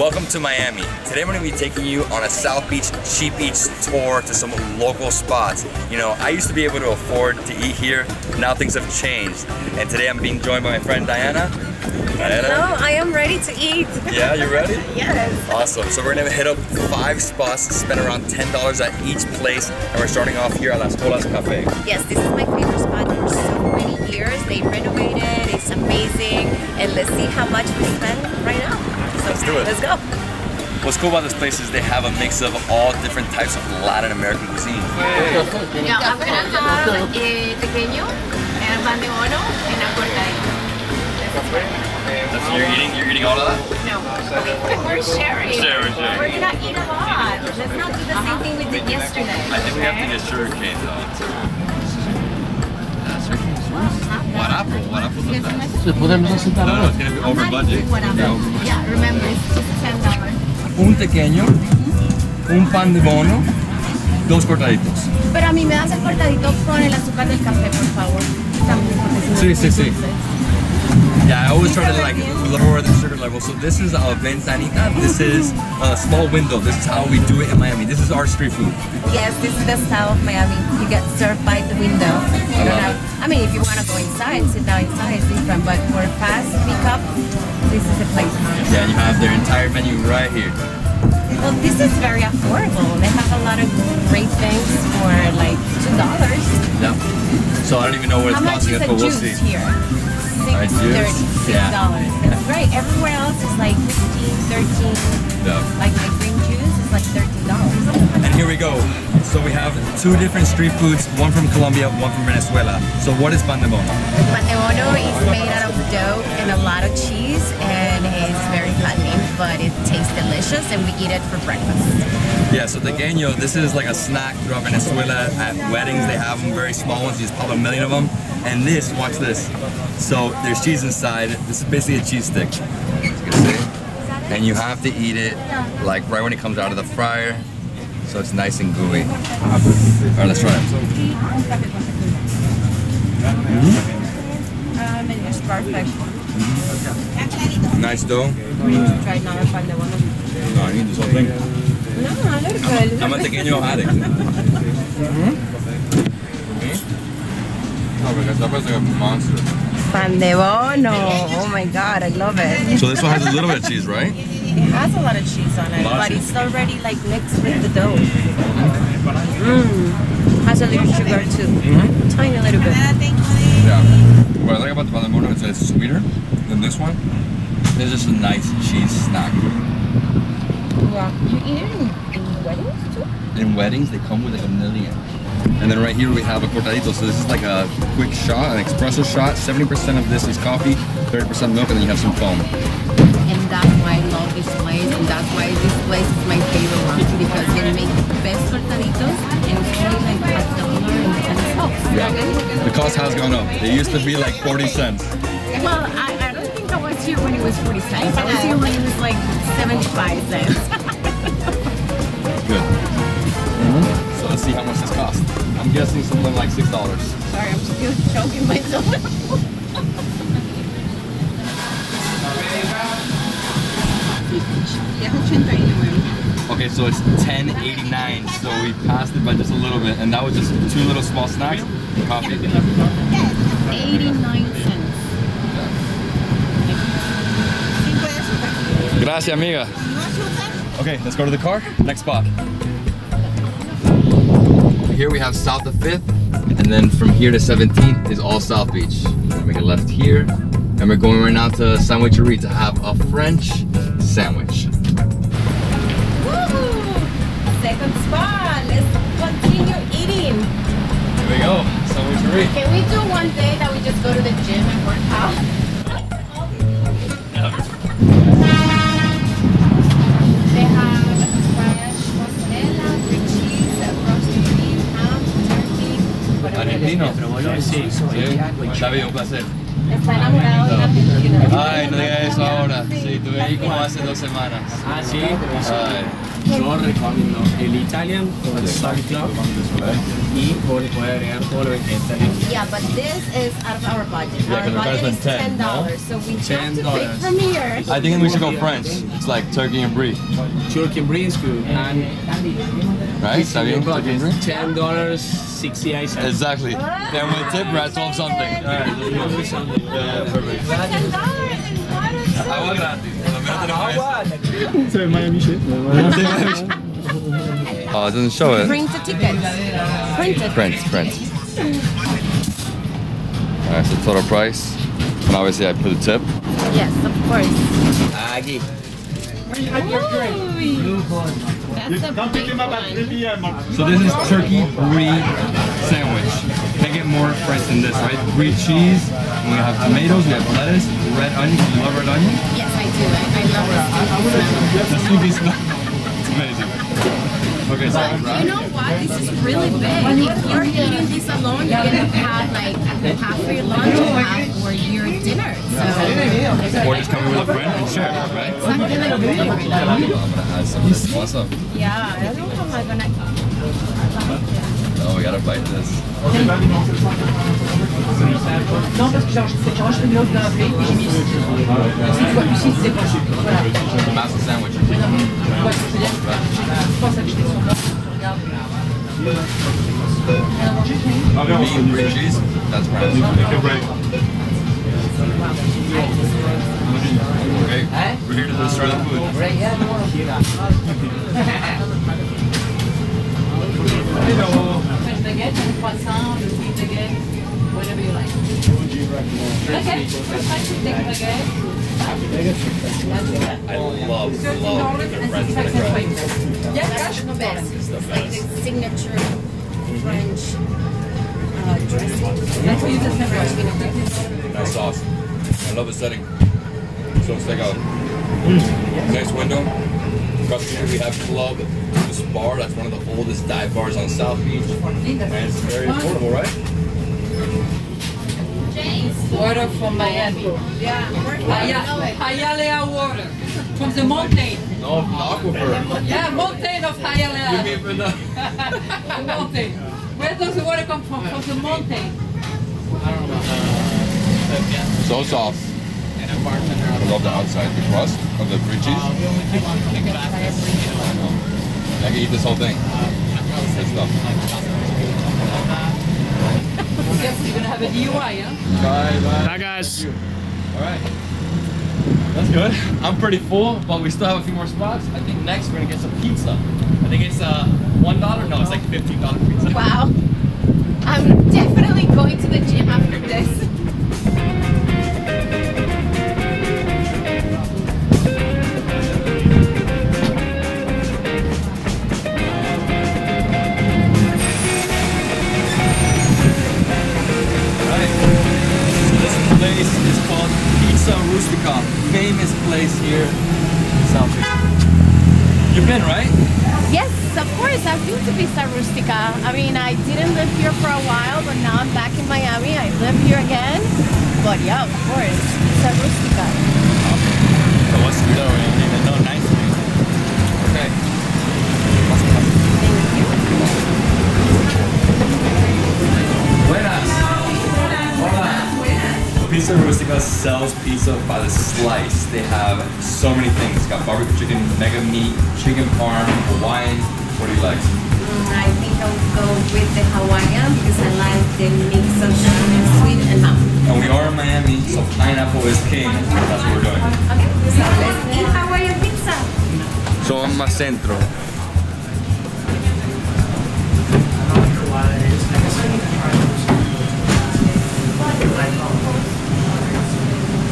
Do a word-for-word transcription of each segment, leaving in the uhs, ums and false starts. Welcome to Miami. Today we're going to be taking you on a South Beach Cheap Eats tour to some local spots. You know, I used to be able to afford to eat here. Now things have changed. And today I'm being joined by my friend Diana. Diana? No, I am ready to eat. Yeah, you ready? Yes. Awesome. So we're going to hit up five spots, spend around ten dollars at each place, and we're starting off here at Las Olas Cafe. Yes, this is my favorite spot for so many years. They renovated. It's amazing. And let's see how much we spend right now. Let's do it. Let's go. What's cool about this place is they have a mix of all different types of Latin American cuisine. Yeah, yeah I'm gonna have a tequeño, and pan de bono, and a cortadito. So you're eating? You're eating all of that? No. Okay. We're sharing. Sharing, sharing. We're gonna eat a lot. Let's not do the same thing we did yesterday. I think we have to get sugarcane though. What apple? What apple is that? No, no, it's going to be over budget. Yeah, remember, it's ten dollars. Un tequeño, un pan de bono, dos cortaditos. Pero a mí me das el cortadito con el azúcar del café, por favor. Sí, sí, sí. Yeah, I always try to like lower the sugar level. So this is our ventanita. This is a small window. This is how we do it in Miami. This is our street food. Yes, this is the style of Miami. You get served by the window. You don't have, I mean, if you want to go inside, sit down inside, it's different. But for fast pick up, this is the place. Yeah, you have their entire menu right here. Well, this is very affordable. They have a lot of great things for like two dollars. Yeah. So I don't even know where it's possible, but we'll see. Here? Six, thirty-six yeah. dollars. That's right. Everywhere else is like fifteen, thirteen. Yeah. Like my green juice is like thirteen dollars. And here we go. So we have two different street foods, one from Colombia, one from Venezuela. So what is pan de bono? Pan de bono is made out of dough and a lot of cheese, and it's very fattening, but it tastes delicious, and we eat it for breakfast. Yeah, so the tequeño, this is like a snack throughout Venezuela. At weddings, they have them, very small ones. You just pop a million of them. And this, watch this. So there's cheese inside. This is basically a cheese stick. As you can see. And you have to eat it like right when it comes out of the fryer. So it's nice and gooey. Alright, let's try it. Mm-hmm. It's perfect. Nice dough. We need to try another pan de bono. No, I need this whole thing. No, I look good. I'm a tequeño addict. Oh my gosh, that was like a monster. Pan de bono. Oh my god, I love it. So this one has a little bit of cheese, right? It has a lot of cheese on it, but it's already like mixed with the dough. Mm. Has a little sugar too. Mm-hmm. Tiny little bit. Yeah. What I like about the pan de bono is that it's sweeter than this one. It's just a nice cheese snack. Yeah. You eat it in, in weddings too? In weddings, they come with like a million. And then right here we have a cortadito. So this is like a quick shot, an espresso shot. seventy percent of this is coffee, thirty percent milk, and then you have some foam. And that's why I love this place, and that's why this place is my favorite one. Because they make the best cortaditos, and it's only like a dollar and ten cents. Yeah. The cost has gone up. It used to be like forty cents. Well, I, I don't think I was here when it was forty cents. I was here when it was like seventy-five cents. Good. Mm-hmm. So let's see how much this costs. I'm guessing something like six dollars. Sorry, I'm still choking myself. Okay, so it's ten eighty-nine, so we passed it by just a little bit, and that was just two little small snacks and coffee. eighty-nine cents. Gracias, amiga. Okay, let's go to the car. Next spot. Here we have South of fifth, and then from here to seventeenth is all South Beach. We're making a left here, and we're going right now to La Sandwicherie to have a French sandwich. Woohoo! Second spot. Let's continue eating. Here we go, Sandwicherie. Can we do one day that we just go to the gym and work out? Yeah. Argentino. Sí, sí. David, un placer. Está enamorado de la Argentina. Ay, no digas eso ahora. Sí, estuve ahí como hace dos semanas. Ah, sí. Ay. Yo recomiendo el Italian por el Salt Club y por poder agregar todo lo que está aquí. Yeah, but this is out of our budget. Yeah, our budget is ten dollars, no? So we have to pick from here. I think we should go French. It's like turkey and brie. Turkey and brie is good. And right? Está bien. ten dollars, sixty-eight cents. Exactly. Ah, then with tip, we're at twelve something. Alright, twelve something. Yeah, yeah, perfect. For ten dollars in water, so... Agua gratis. Agua gratis. So, Miami shit. Oh, it doesn't show it. Print the tickets. Print it. Print, print. Alright, so total price. And obviously I put a tip. Yes, of course. Aggie. Ooh. So this is turkey brie sandwich. Can't get more French than this, right? Brie cheese, and we have tomatoes, we have lettuce, red onion. Do you love red onion? Yes, I do. I, I love it. The smoky smell. It's amazing. Okay, so but you know what? This is really big. If you're eating this alone, you're gonna have like half for your lunch or half for your dinner. So or just coming with a friend and share, right? It's not gonna be really. What's up? Yeah, I don't know how I'm gonna. Oh, we gotta bite this. The massive sandwich. Beef, cheese, that's right. Okay, we're here to the start of the food. Hello. French baguette, croissant, le sweet baguette, whatever you like. Okay, baguette. I love, love the French baguette. Yeah, that's the best. It's like the signature French. Uh, That's what you just never actually. Nice sauce. I love the setting. So let's take out. Mm. Nice window. Across here we have Club. This bar. That's one of the oldest dive bars on South Beach. And it's very affordable, right? James. Water from Miami. Yeah. Hialeah water. From the mountain. No, from the aquifer. Yeah, mountain of Hialeah. You mean from the mountain. Where does the water come from? From the mountain? I don't know. So soft. I love the outside, the crust of the brie cheese. I can eat this whole thing. Good stuff. Yes, you're going to have a D U I, huh? Bye, bye. Bye, guys. All right. That's good. I'm pretty full, but we still have a few more spots. I think next we're going to get some pizza. I think it's... Uh, One dollar? No, it's like fifteen dollar pizza. Wow. I'm definitely going to the gym after this. Alright. So this place is called Pizza Rustica. Famous place here in South Beach. You've been, right? Yes, of course, I've been to Pizza Rustica. I mean, I didn't live here for a while, but now I'm back in Miami. I live here again. But yeah, of course, Pizza Rustica. So what's the dough? Anything? No, nice thing. Okay. Buenas. Hola. Pizza Rustica sells pizza by the slice. They have so many things. It's got barbecue chicken, mega meat, chicken parm, Hawaiian. What do you like? Mm, I think I'll go with the Hawaiian because I like the mix of sweet and hot. And we are in Miami, so pineapple is king. That's what we're doing. Okay, so let's eat Hawaiian pizza. So I'm más centro.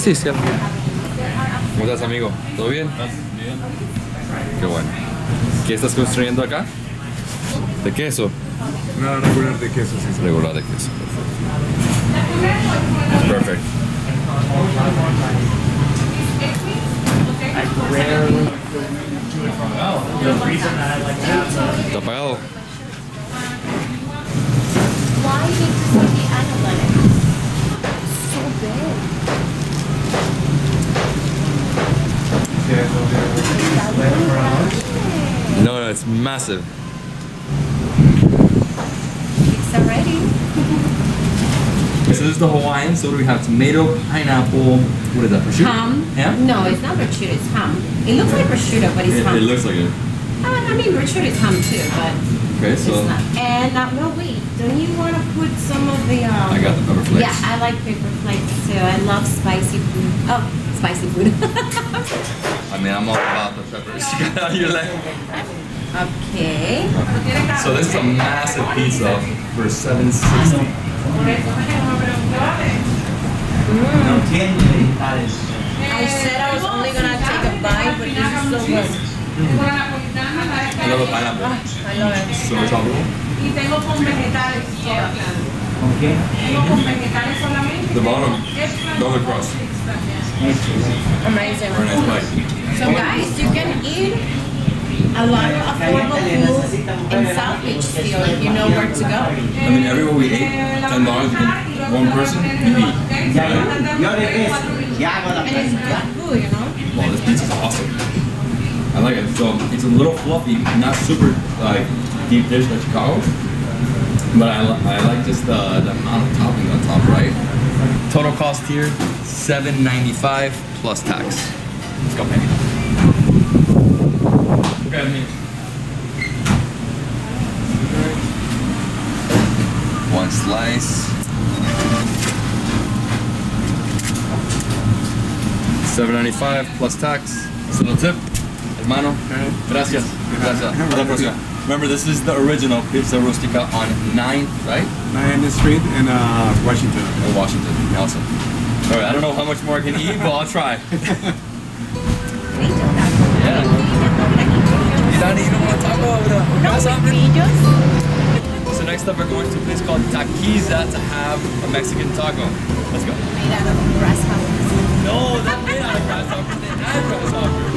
Sí, sí. ¿Cómo estás, amigo? ¿Todo bien? Bien. Qué bueno. ¿Qué estás construyendo acá? ¿De queso? No, regular de queso, sí, sí. Regular de queso, perfecto. Perfect. ¿Está apagado? Why did you see the analytics? So big. is massive. Pizza ready. So this is the Hawaiian. So what do we have? Tomato, pineapple. What is that? Prosciutto? Ham. Ham? No, it's not prosciutto. It's ham. It looks like prosciutto, but it's it, ham. It looks like it. I mean, prosciutto is ham too, but okay, so it's not. And uh, no, wait. Don't you want to put some of the? Um, I got the pepper flakes. Yeah, I like pepper flakes too. I love spicy food. Oh. Spicy food. I mean, I'm all about the peppers. You got out of your leg. Okay. So this is a massive pizza for seven sixty. Mm. I said I was only gonna take a bite, but this is so good. Mm. I love the pineapple. I love it. So it's all good. Okay. The bottom, double cross. Amazing. Very nice. So guys, you can eat a lot of affordable food in South Beach still if you know where to go. I mean, everywhere we ate, ten dollars for one person, you eat. And it's good food, you know? Wow, this pizza's awesome. I like it. So it's a little fluffy, not super like deep dish like Chicago. But I, I like just the, the amount of topping on top, right? Total cost here, seven ninety-five plus tax. Let's go, baby. Grab me. One slice. seven ninety-five plus tax. It's a little tip. Hermano, gracias. Gracias. Remember, this is the original Pizza Rustica on ninth, right? ninth Street in uh, Washington. In Washington, awesome. All right, I don't know how much more I can eat, but I'll try. Yeah. So next up, we're going to a place called Taquiza to have a Mexican taco. Let's go. Made out of grasshoppers. No, they're made out of grasshoppers. They had grasshoppers.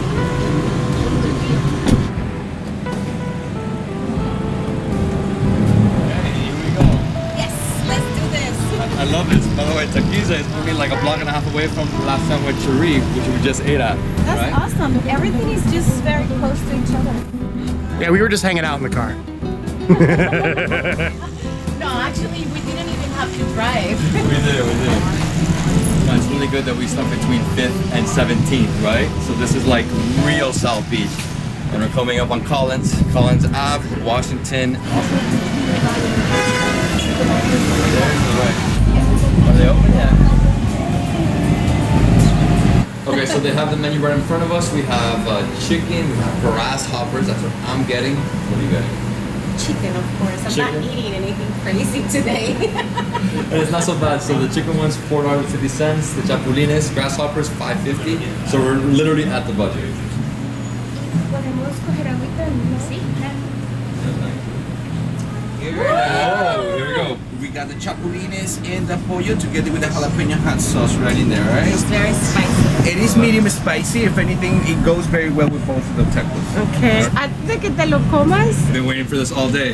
I love it. By the way, Taquiza is only like a block and a half away from La Sandwicherie, which we just ate at. That's right? Awesome. Everything is just very close to each other. Yeah, we were just hanging out in the car. No, actually, we didn't even have to drive. We did, we did. No, it's really good that we stopped between fifth and seventeenth, right? So this is like real South Beach. And we're coming up on Collins, Collins Avenue, Washington. Awesome. Are they open yet? Okay, so they have the menu right in front of us. We have uh, chicken, we have grasshoppers. That's what I'm getting. What are you getting? Chicken, of course. I'm chicken? Not eating anything crazy today. And it's not so bad. So the chicken one's four dollars and fifty cents. The chapulines, grasshoppers, five fifty. So we're literally at the budget. Oh, here we go. We got the chapulines and the pollo together with the jalapeno hot sauce right in there, right? It's very spicy. It is medium spicy. If anything, it goes very well with both of the tacos. Okay. Antes que te lo comas. Been waiting for this all day.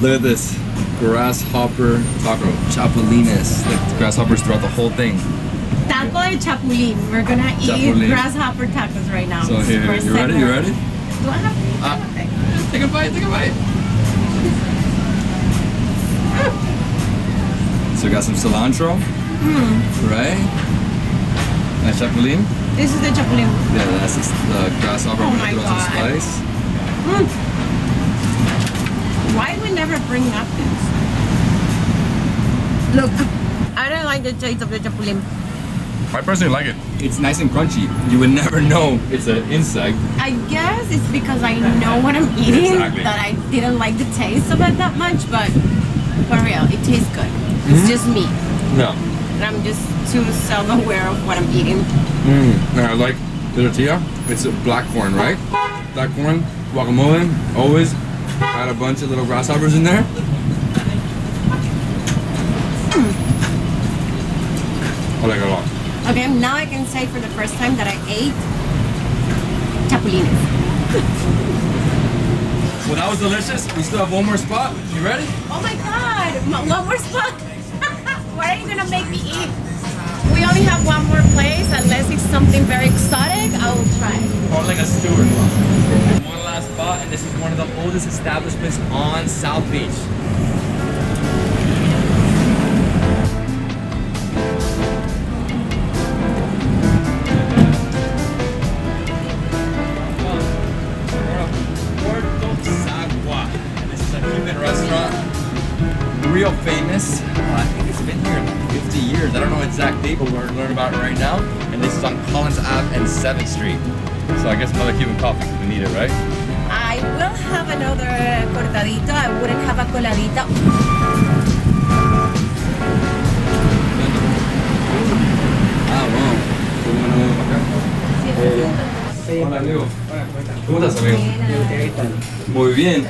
Look at this. Grasshopper taco. Chapulines. Like grasshoppers throughout the whole thing. Taco de chapulín. We're going to eat chapulín. Grasshopper tacos right now. So here, you ready? You ready? Do I have to ah, take a bite, take a bite. So we got some cilantro, mm. right? And chapulín. This is the chapulín. Yeah, that's just the grasshopper. Oh my god. Some spice. Mm. Why we never bring napkins? Look, I don't like the taste of the chapulín. I personally like it. It's nice and crunchy. You would never know it's an insect. I guess it's because I know what I'm eating exactly. That I didn't like the taste of it that much, but for real, it tastes good. It's just me. No. And I'm just too self-aware of what I'm eating. Mmm. And I like the tortilla. It's a black corn, right? Black corn, guacamole, always. Add a bunch of little grasshoppers in there. Mm. I like it a lot. Okay, now I can say for the first time that I ate chapulines. Well, that was delicious. We still have one more spot. You ready? Oh my god! One more spot? Why are you gonna make me eat? We only have one more place. Unless it's something very exotic, I will try. Or like a Stewart. One last down spot, and this is one of the oldest establishments on South Beach. Real famous. Uh, I think it's been here like fifty years. I don't know exact date, but we're gonna learn about it right now. And this is on Collins Avenue and seventh street. So I guess another Cuban coffee, we need it, right? I will have another cortadito. I wouldn't have a coladita. Ah, wow. Hey. Hola, amigo. ¿Cómo estás, amigo? Muy bien.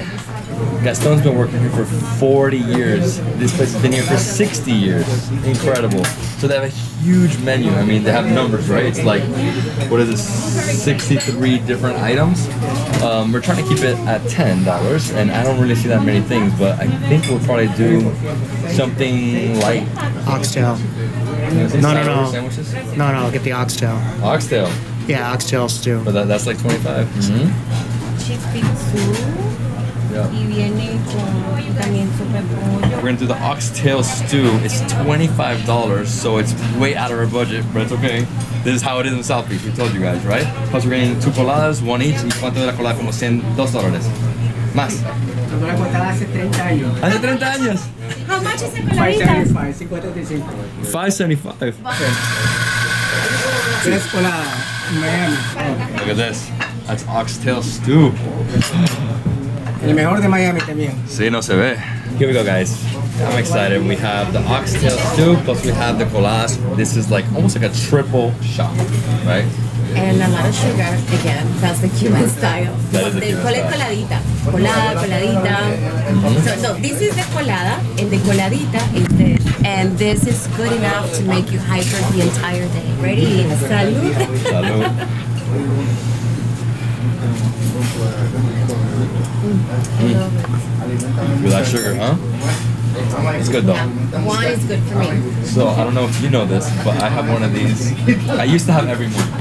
Gaston's been working here for forty years. This place has been here for sixty years. Incredible. So they have a huge menu. I mean, they have numbers, right? It's like, what is it, sixty-three different items. Um, we're trying to keep it at ten dollars, and I don't really see that many things, but I think we'll probably do something like... Oxtail. No, no, no. Sandwiches? No, no, get the oxtail. Oxtail? Yeah, oxtail stew. But that, that's like twenty-five. Mm-hmm. Cheese pizza. Yeah. We're gonna do the oxtail stew. It's twenty-five dollars, so it's way out of our budget, but it's okay. This is how it is in South Beach, we told you guys, right? Plus we're getting two coladas, one each, and cuánto de la colada como cien, dos dólares. Más. Hace treinta años. Hace treinta años. How much is the coladita? five seventy-five. five seventy-five. Tres coladas, Miami. Look at this. That's oxtail stew. El mejor de Miami también. Sí, no se ve. Here we go, guys. I'm excited. We have the oxtail stew, plus we have the colas. This is like almost like a triple shot, right? And a lot of sugar, again. That's the Cuban style. That they Cuban call it coladita. Colada, coladita. Mm-hmm. So, so this is the colada, and the coladita is this. And this is good enough to make you hyper the entire day. Ready? Salud. Salud. Mm. Without sugar, huh? It's good though. Yeah. Wine is good for me. So I don't know if you know this, but I have one of these. I used to have every morning.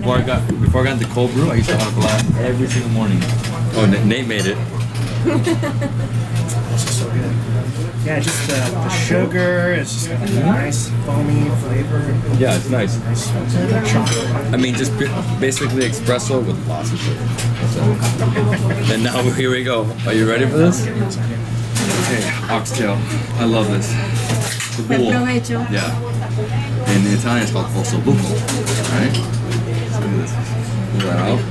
Before I got before I got into cold brew, I used to have a glass every single morning. Oh, Nate made it. This is so good. Yeah, just the, the sugar. It's just got a nice foamy flavor. Yeah, it's nice. I mean, just basically espresso with lots of sugar. So. And now here we go. Are you ready for this? Okay, oxtail. I love this. The bowl. Yeah. In Italian, it's called polso buco. All right. Let's do this. Pull that out. Yeah,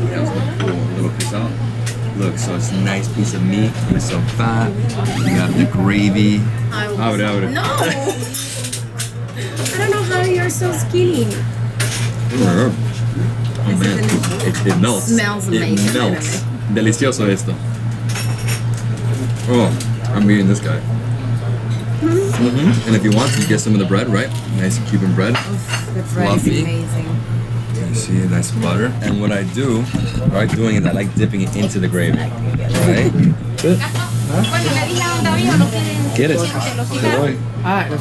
I'm just gonna pull a little piece out. Look, so it's a nice piece of meat. It's so fat. You have the gravy. I was, I would, I would. No! I don't know how you're so skinny. Oh, oh man, it, it melts. It smells amazing. It melts. Delicioso esto. Oh, I'm eating this guy. Mm-hmm. Mm-hmm. And if you want, you get some of the bread, right? Nice Cuban bread. Oof, the bread is amazing. You see, nice butter. And what I do, right, doing is I like dipping it into the gravy. Right? Good. Huh? Get it. Ah, oh,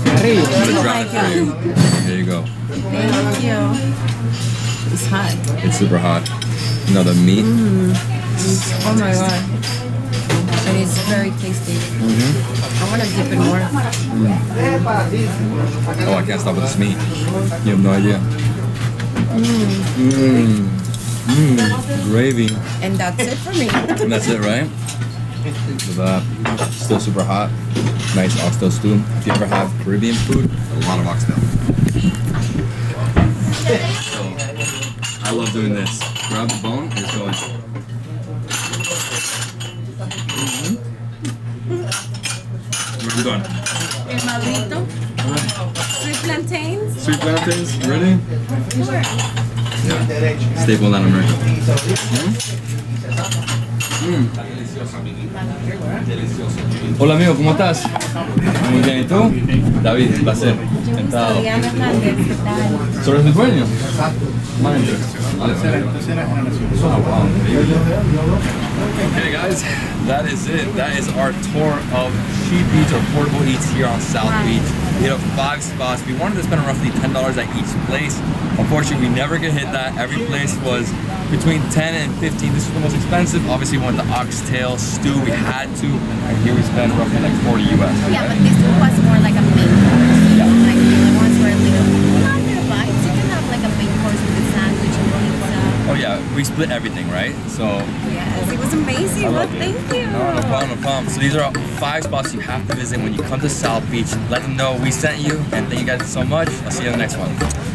there you go. Thank you. It's hot. It's super hot. You know the meat. Mm. Oh my god. And it's very tasty. Mm-hmm. I want to dip it more. Mm. Oh, I can't stop with this meat. You have no idea. Mmm. Mmm. Mm. Gravy. And that's it for me. And that's it, right? So that, still super hot. Nice oxtail stew. If you ever have Caribbean food, a lot of oxtail. So, I love doing this. Grab the bone and just go in. Mm-hmm. We're done. Maldito. Sweet plantains. Sweet plantains, ready? Sure. Yeah. Staple Latin America. Mm. Mm. Hola amigo, ¿cómo estás? Muy bien, ¿y tú? David, un placer. Encantado. ¿Sobre el dueño? Manager. Oh, wow. Okay guys, that is it. That is our tour of cheap eats or portable eats here on South Beach. We hit up five spots. We wanted to spend roughly ten dollars at each place. Unfortunately, we never could hit that. Every place was between ten and fifteen. This is the most expensive. Obviously, we went the oxtail stew. We had to. And here we spent roughly like forty U S. Yeah, but this one was more like a big course. Yeah. Like the ones were a little longer bites. You can have like a big course with a sandwich and pizza. Oh yeah, we split everything, right? So. Yes, it was amazing. Well, thank you. No, no problem, no problem. So these are five spots you have to visit when you come to South Beach. Let them know we sent you, and thank you guys so much. I'll see you on the next one.